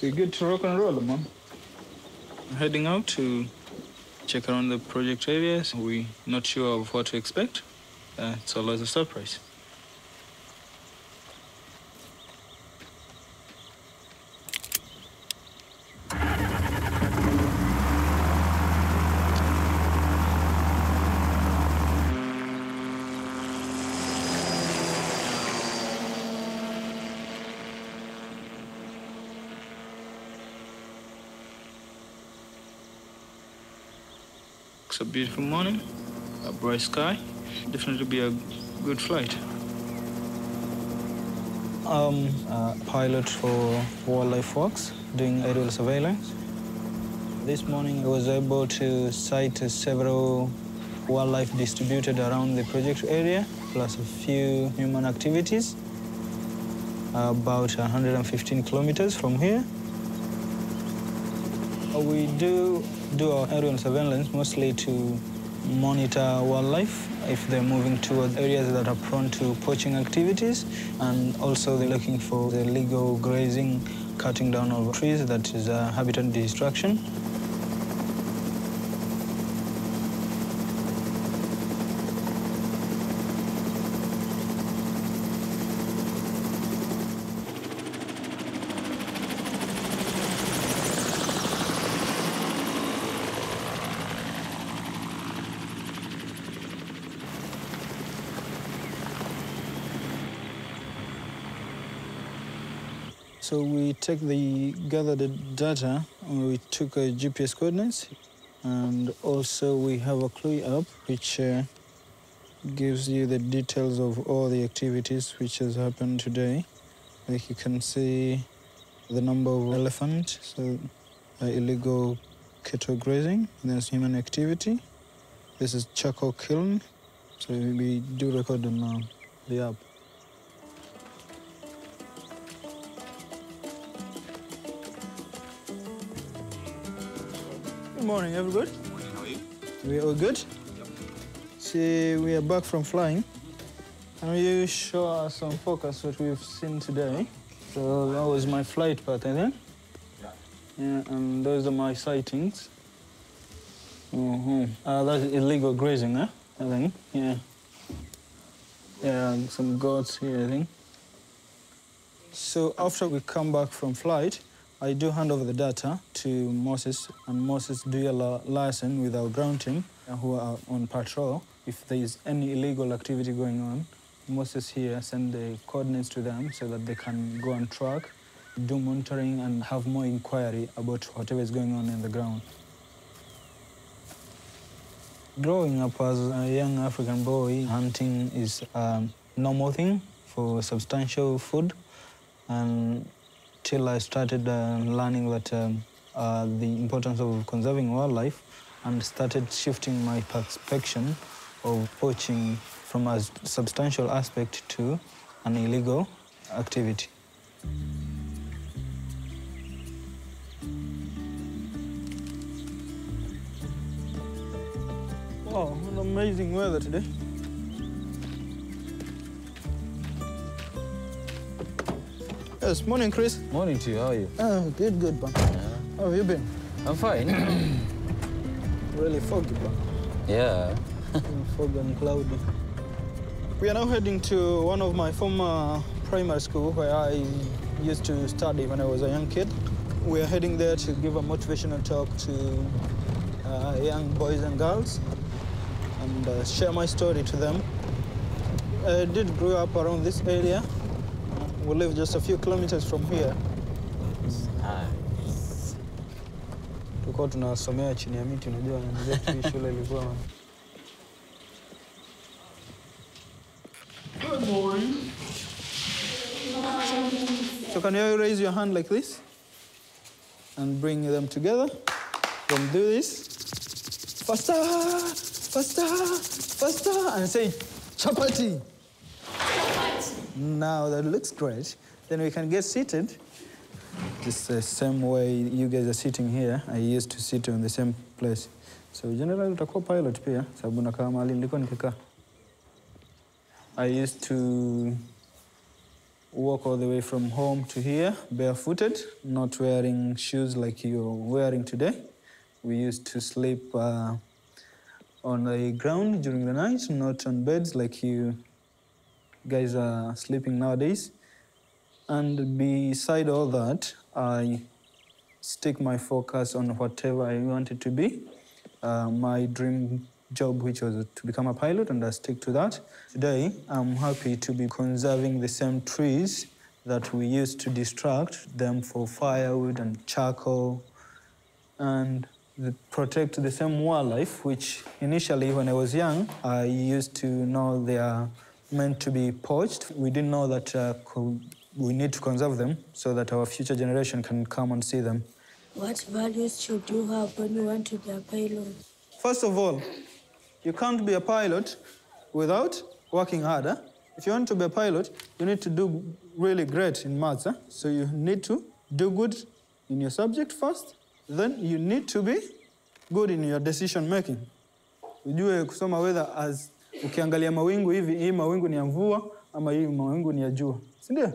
We're good to rock and roll, man. I'm heading out to check around the project areas. We're not sure of what to expect. It's a lot of surprise. It's a beautiful morning, a bright sky. Definitely be a good flight. I'm a pilot for Wildlife Works, doing aerial surveillance. This morning I was able to sight several wildlife distributed around the project area, plus a few human activities, about 115 kilometers from here. We do our aerial surveillance mostly to monitor wildlife if they're moving towards areas that are prone to poaching activities, and also they're looking for the illegal grazing, cutting down of trees, that is habitat destruction. So we take the gathered data, and we took a GPS coordinates, and also we have a CLUI app which gives you the details of all the activities which has happened today. Like you can see the number of elephants, so illegal cattle grazing, and there's human activity. This is charcoal kiln, so we do record on the app. Good morning, everyone. Good morning, how are you? We all good? Yep. See, we are back from flying. Can you show us on focus what we've seen today? So that was my flight path, I think. Yeah. Yeah, and those are my sightings. That's illegal grazing, eh? I think, yeah. Yeah, some goats here, I think. So after we come back from flight, I do hand over the data to Moses, and Moses do a liaison with our ground team who are on patrol. If there is any illegal activity going on, Moses here send the coordinates to them so that they can go and track, do monitoring, and have more inquiry about whatever is going on in the ground. Growing up as a young African boy, hunting is a normal thing for substantial food, and till I started learning that the importance of conserving wildlife, and started shifting my perception of poaching from a substantial aspect to an illegal activity. Wow, an amazing weather today. Yes, morning, Chris. Morning to you, how are you? Oh, good, good, man. Yeah. How have you been? I'm fine. Really foggy, man. Yeah. Fog and cloudy. We are now heading to one of my former primary school where I used to study when I was a young kid. We are heading there to give a motivational talk to young boys and girls, and share my story to them. I did grow up around this area. We live just a few kilometers from here. Nice. Tuko tunasomea chini ya miti, unajua wenzetu shule ilikuwa. Good morning. So can you raise your hand like this and bring them together? Then do this. Faster, faster, faster, and say Chapati. Now that looks great. Then we can get seated. Just the same way you guys are sitting here. I used to sit in the same place. So generally, utakuwa pilot pia sababu nakaa mahali nilikuwa nikikaa. I used to walk walk all the way from home to here barefooted, not wearing shoes like you're wearing today. We used to sleep on the ground during the night, not on beds like you guys are sleeping nowadays. And beside all that, I stick my focus on whatever I wanted to be. My dream job, which was to become a pilot, and I stick to that. Today, I'm happy to be conserving the same trees that we used to destruct them for firewood and charcoal, and protect the same wildlife, which initially, when I was young, I used to know they are meant to be poached. We didn't know that we need to conserve them so that our future generation can come and see them. What values should you have when you want to be a pilot? First of all, you can't be a pilot without working harder. Huh? If you want to be a pilot, you need to do really great in maths. Huh? So you need to do good in your subject first. Then you need to be good in your decision making. Ujue kusoma weather as ukiangalia mawingu hivi, hii mawingu ni ya mvua ama hii mawingu ni ya jua. Si ndio?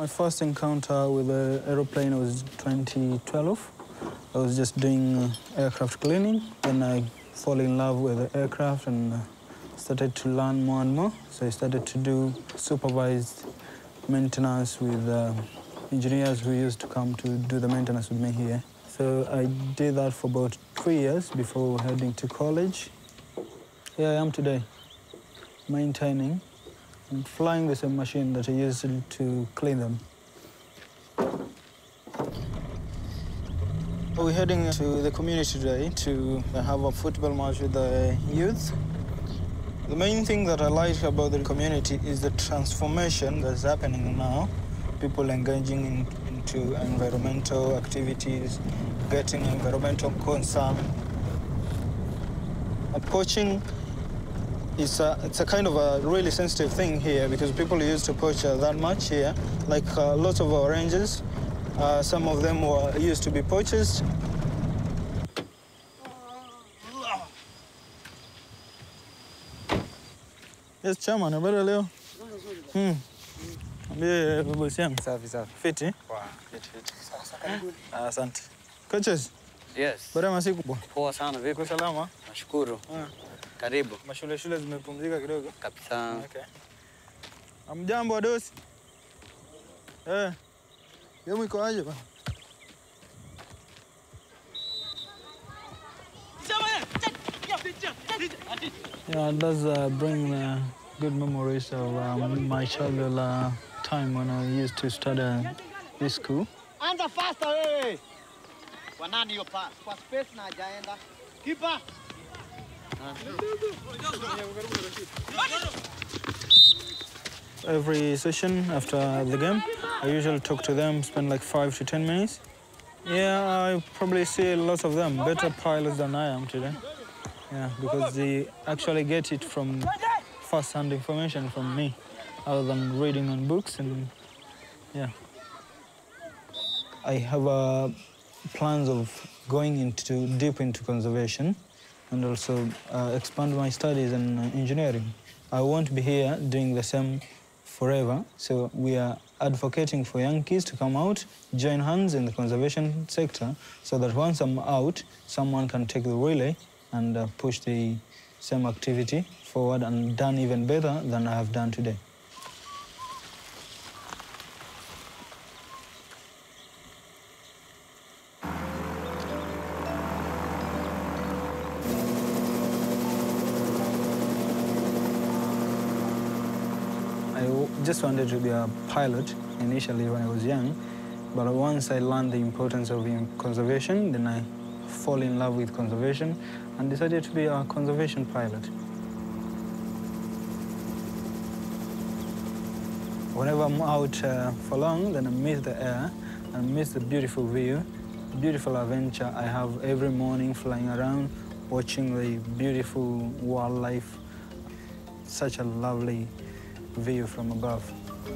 My first encounter with an aeroplane was 2012. I was just doing aircraft cleaning. Then I fell in love with the aircraft and started to learn more and more. So I started to do supervised maintenance with engineers who used to come to do the maintenance with me here. So I did that for about 3 years before heading to college. Here I am today, maintaining and flying the same machine that I used to clean them. We're heading to the community today to have a football match with the youth. The main thing that I like about the community is the transformation that's happening now. People engaging into environmental activities, getting environmental concern. Poaching, it's a kind of a really sensitive thing here because people used to poach that much here, like lots of oranges. Some of them were used to be poached. Yes, Chairman, how are you? Fit, eh? Fit. Asante. Coaches? Yes. Barama siku bwana. Poa sana. Vipi? Salama? Nashukuru. Karibu. Mashule zimepumzika kidogo? Kabisa. Okay. Amjambo wadosi. Yemu iko aje bwana? Yeah, it does bring good memories of my childhood time when I used to study this school. And the faster way. Wanani yo pass. Kwa space na hajaenda. Keeper. Every session after the game, I usually talk to them, spend like 5 to 10 minutes. Yeah, I probably see lots of them, better pilots than I am today. Yeah, because they actually get it from first-hand information from me, other than reading on books and, yeah. I have plans of going deep into conservation and also expand my studies in engineering. I won't be here doing the same forever, so we are advocating for young kids to come out, join hands in the conservation sector, so that once I'm out, someone can take the relay and push the same activity forward and done even better than I have done today. I just wanted to be a pilot initially when I was young, but once I learned the importance of conservation, then I fell in love with conservation and decided to be a conservation pilot. Whenever I'm out for long, then I miss the air and miss the beautiful view, the beautiful adventure I have every morning flying around, watching the beautiful wildlife. Such a lovely view from above.